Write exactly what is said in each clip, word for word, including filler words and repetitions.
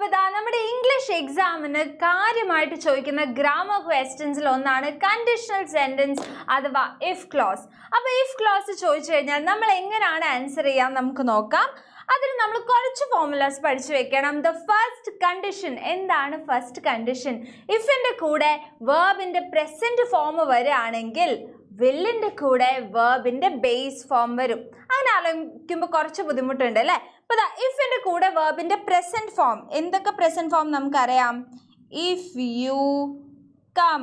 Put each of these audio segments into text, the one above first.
അപ്പോൾ ദാ നമ്മുടെ ഇംഗ്ലീഷ് എക്സാമിന് കാര്യമായിട്ട് ചോദിക്കുന്ന ഗ്രാമർ ക്വസ്റ്റ്യൻസിൽ ഒന്നാണ് കണ്ടീഷണൽ സെന്റൻസ് അഥവാ ഇഫ് ക്ലോസ്. അപ്പോൾ ഇഫ് ക്ലോസ് ചോദിച്ചു കഴിഞ്ഞാൽ നമ്മൾ എങ്ങനെയാണ് ആൻസർ ചെയ്യാൻ നമുക്ക് നോക്കാം. അതിന് നമ്മൾ കുറച്ച് ഫോർമുലാസ് പഠിച്ചു വെക്കണം. ദ ഫസ്റ്റ് കണ്ടീഷൻ, എന്താണ് ഫസ്റ്റ് കണ്ടീഷൻ? ഇഫിൻ്റെ കൂടെ വേർബിൻ്റെ പ്രസൻറ്റ് ഫോം വരികയാണെങ്കിൽ വില്ലിൻ്റെ കൂടെ വേർബിൻ്റെ ബേസ് ഫോം വരും. അങ്ങനെ ആലോചിക്കുമ്പോൾ കുറച്ച് ബുദ്ധിമുട്ടുണ്ട് അല്ലേ? അപ്പോൾ ദാ ഇഫിൻ്റെ കൂടെ വേർബിൻ്റെ പ്രസൻറ്റ് ഫോം, എന്തൊക്കെ പ്രസൻറ്റ് ഫോം നമുക്കറിയാം? If you come,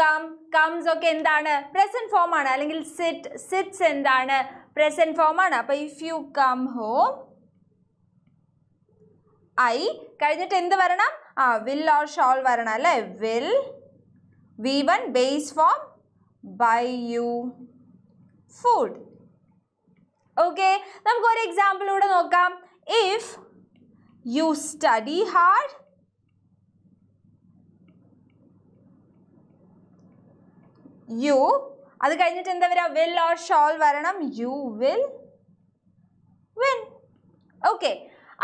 come, comes ഒക്കെ എന്താണ്? പ്രസൻറ്റ് ഫോം ആണ്. അല്ലെങ്കിൽ സിറ്റ്, സിറ്റ്സ് എന്താണ്? പ്രസൻറ്റ് ഫോം ആണ്. അപ്പോൾ if you come home, I കഴിഞ്ഞിട്ട് എന്ത് വരണം? ആ വിൽ ഓർ ഷോൾ വരണം അല്ലേ? Will, V one base form, buy you food. Okay, നമുക്ക് ഒരു എക്സാമ്പിൾ കൂടെ നോക്കാം. If you study hard, you അത് കഴിഞ്ഞിട്ട് എന്താ വരാ? will or shall വരണം. you will win. Okay,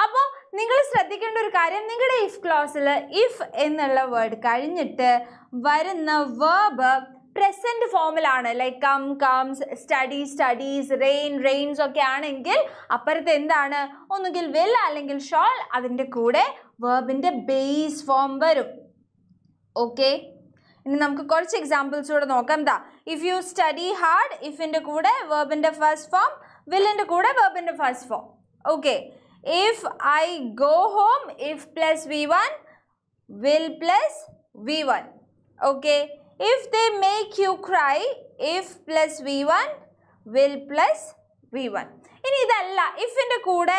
അപ്പോൾ നിങ്ങൾ ശ്രദ്ധിക്കേണ്ട ഒരു കാര്യം, നിങ്ങളുടെ if ക്ലോസിൽ if എന്നുള്ള വേർഡ് കഴിഞ്ഞിട്ട് വരുന്ന വേർബ് പ്രസൻറ്റ് ഫോമിലാണ്. Like come comes, study studies, rain rains ഒക്കെ ആണെങ്കിൽ അപ്പുറത്ത് എന്താണ്? ഒന്നുകിൽ വിൽ അല്ലെങ്കിൽ ഷോൾ, അതിൻ്റെ കൂടെ വേർബിൻ്റെ ബേസ് ഫോം വരും. ഓക്കെ, ഇനി നമുക്ക് കുറച്ച് എക്സാമ്പിൾസ് കൂടെ നോക്കാം. എന്താ ഇഫ് യു സ്റ്റഡി ഹാർഡ്, ഇഫിൻ്റെ കൂടെ വേർബിൻ്റെ ഫസ്റ്റ് ഫോം, വില്ലിൻ്റെ കൂടെ വേർബിൻ്റെ first form. Okay, if I go home, if plus V one, will plus V one. Okay, if they make you cry, if plus V one, will plus V one. ഇനി ഇതല്ല, ഇഫിൻ്റെ കൂടെ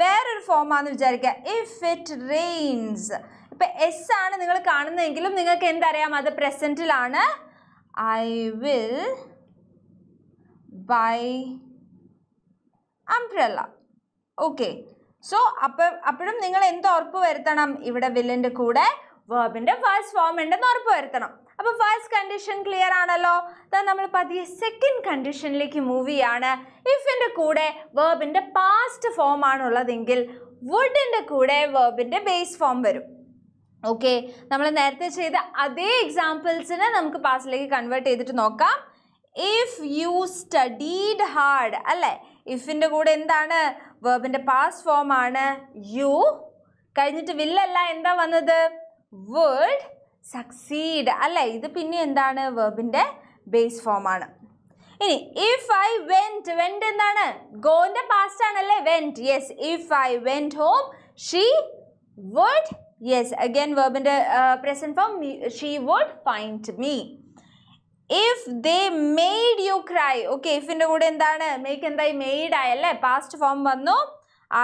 വേറൊരു ഫോമാണെന്ന് വിചാരിക്കുക. if it rains, ഇപ്പം S ആണ് നിങ്ങൾ കാണുന്നതെങ്കിലും നിങ്ങൾക്ക് എന്തറിയാം? അത് പ്രസൻറ്റിലാണ്. I will buy umbrella. Okay, so അപ്പം അപ്പോഴും നിങ്ങൾ എന്ത് ഉറപ്പ് വരുത്തണം? ഇവിടെ വില്ലിൻ്റെ കൂടെ വേർബിൻ്റെ ഫസ്റ്റ് ഫോം ഉണ്ടെന്ന് ഉറപ്പ് വരുത്തണം. അപ്പോൾ ഫസ്റ്റ് കണ്ടീഷൻ ക്ലിയർ ആണല്ലോ. ദാ നമ്മൾ പതിയെ സെക്കൻഡ് കണ്ടീഷനിലേക്ക് മൂവ് ചെയ്യാണ്. ഇഫിൻ്റെ കൂടെ വേർബിൻ്റെ പാസ്റ്റ് ഫോം ആണുള്ളതെങ്കിൽ വുഡിൻ്റെ കൂടെ വേർബിൻ്റെ ബേസ് ഫോം വരും. ഓക്കെ, നമ്മൾ നേരത്തെ ചെയ്ത അതേ എക്സാമ്പിൾസിനെ നമുക്ക് പാസ്റ്റിലേക്ക് കൺവേർട്ട് ചെയ്തിട്ട് നോക്കാം. ഇഫ് യു സ്റ്റഡീഡ് ഹാർഡ് അല്ലേ? ഇഫിൻ്റെ കൂടെ എന്താണ്? വേർബിൻ്റെ പാസ്റ്റ് ഫോം ആണ് യു. കഴിഞ്ഞിട്ട് വില്ലല്ല എന്താ വന്നത്? വുഡ്. സക്സീഡ് അല്ലേ? ഇത് പിന്നെ എന്താണ്? വെർബിൻ്റെ ബേസ് ഫോം ആണ്. ഇനി ഇഫ് ഐ വെൻറ്റ്, വെൻറ്റ് എന്താണ്? ഗോൻ്റെ പാസ്റ്റ് ആണല്ലേ? Went, yes. If I went home, she would, yes, again വെർബിൻ്റെ present form, she would find me. If they made you cry, okay, ഇഫിൻ്റെ കൂടെ എന്താണ്? മേക്ക് എന്തായി? മെയ്ഡ് ആയല്ലേ? പാസ്റ്റ് ഫോം വന്നു.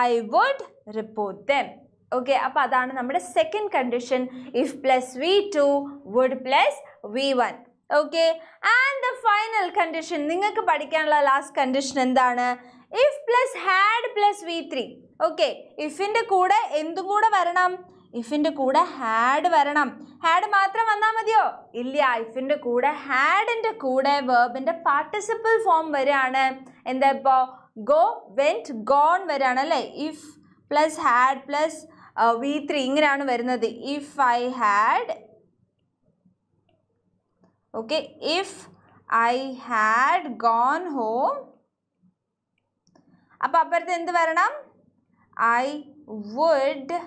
I would report them. Okay, അപ്പോൾ അതാണ് നമ്മുടെ second condition. If plus V two, would plus V one. Okay, and the final condition, നിങ്ങൾക്ക് പഠിക്കാനുള്ള ലാസ്റ്റ് കണ്ടീഷൻ എന്താണ്? If plus had plus V three. Okay, ഇഫിൻ്റെ കൂടെ എന്തും കൂടെ വരണം? ഇഫിൻ്റെ കൂടെ ഹാഡ് വരണം. ഹാഡ് മാത്രം വന്നാൽ മതിയോ? ഇല്ല, ഇഫിൻ്റെ കൂടെ ഹാഡിൻ്റെ കൂടെ വേർബിൻ്റെ പാർട്ടിസിപ്പിൾ ഫോം വരികയാണ്. എന്താ ഇപ്പോൾ? ഗോ, വെൻറ്റ്, ഗോൺ വരികയാണ് അല്ലേ? If plus had plus V three ഇങ്ങനെയാണ് വരുന്നത്. If I had, okay, if I had gone home, അപ്പം അപ്പുറത്ത് എന്ത് വരണം? I would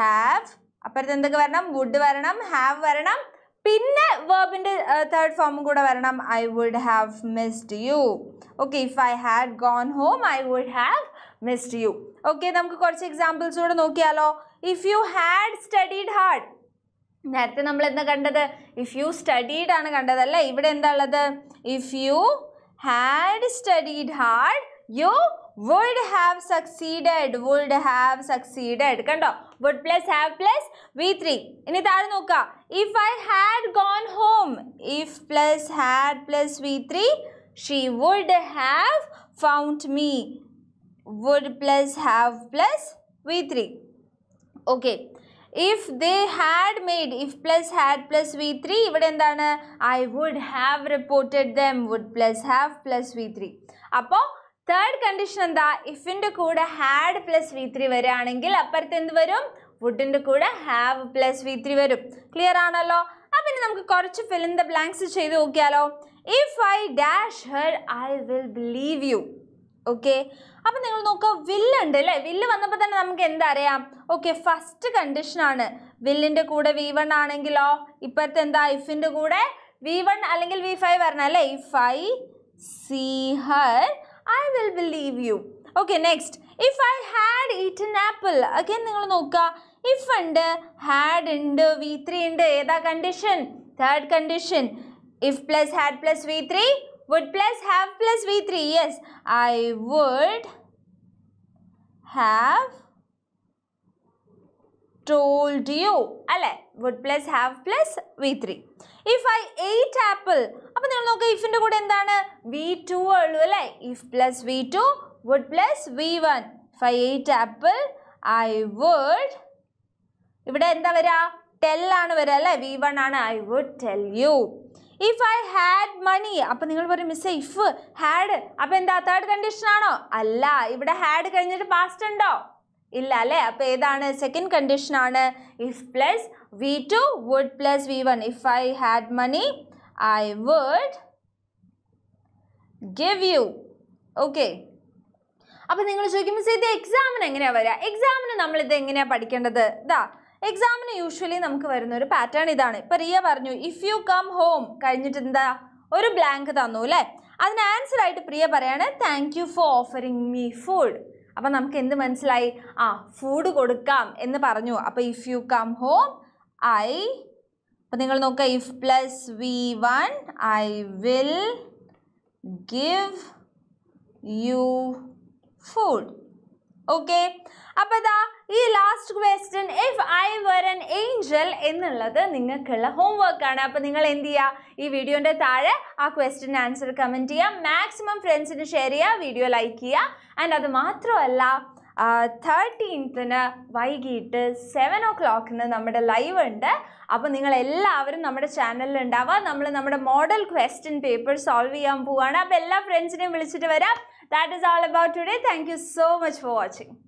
have. അപ്പുറത്ത് എന്തൊക്കെ വരണം? വുഡ് വരണം, ഹാവ് വരണം, പിന്നെ വേർബിൻ്റെ തേർഡ് ഫോമും കൂടെ വരണം. I would have missed you. Okay, if I had gone home, I would have missed you. Okay, നമുക്ക് കുറച്ച് എക്സാമ്പിൾസ് കൂടെ നോക്കിയാലോ. If you had studied hard, നേരത്തെ നമ്മൾ എന്താ കണ്ടത്? ഇഫ് യു സ്റ്റഡീഡ് ആണ് കണ്ടത് അല്ലേ? ഇവിടെ എന്താ ഉള്ളത്? If you had studied hard, you would have succeeded. Would have succeeded കണ്ടോ? Would plus have plus V three. ഇനി താഴെ നോക്കുക. If I had gone home, if plus had plus V three, she would have found me. would plus have plus V three. okay, if they had made, if plus had plus V three, ഇവിടെ എന്താണ്? I would have reported them. would plus have plus V three. അപ്പോൾ Third condition is that if the code had plus v three varianangil, appartend varum, wouldn't code have plus v three varum. Clear analog? Now, we will fill in the blanks. If I dash her, I will believe you. Okay? Now, we will fill in the will. Okay, first condition is will in the code v one anangil. Now, if in the code v one anangil v five varanale, if I see her, I will believe you. Okay, next. If I had eaten apple, again, if and had and v three and the condition, third condition, if plus had plus v three, would plus have plus v three, yes, I would have told you, would plus have plus v three. If I ate apple, appo ningal nokka if inde kude endana v two ullu alle, if plus v two would plus v one. If I ate apple, I would ivide endha vara tell aanu vara alle, v one aanu, I would tell you. If I had money, appo ningal paru miss if had appo endha third condition aano alla, ivide had kaniyitte past undo illa alle, appo edana second condition aanu, if plus v two would plus v one. If I had money, I would give you. Okay, appo ningal chodikum miss idu exam nu engane varya, exam nu nammal idu engane padikendathu da exam nu usually namukku varuna oru pattern idana. Ippa Riya parnu if you come home kaniyitte endha oru blank thannu le, adine answer aayittu Priya parayana thank you for offering me food. Appo namukku endu manasilai, ah food kodukkam ennu parnu. Appo if you come home, I if plus v one, I will give you food. Okay, appo da ee last question, if I were an angel ennallathu ningalkulla homework aanu. Appo ningal endiya ee video inde thaale aa question answer comment cheya, maximum friends nu share cheya, video like cheya, and adu mathramalla Uh, thirteenth seven o'clock in the live and so you all channel and our model question paper solve that is all about today. Thank you so much for watching.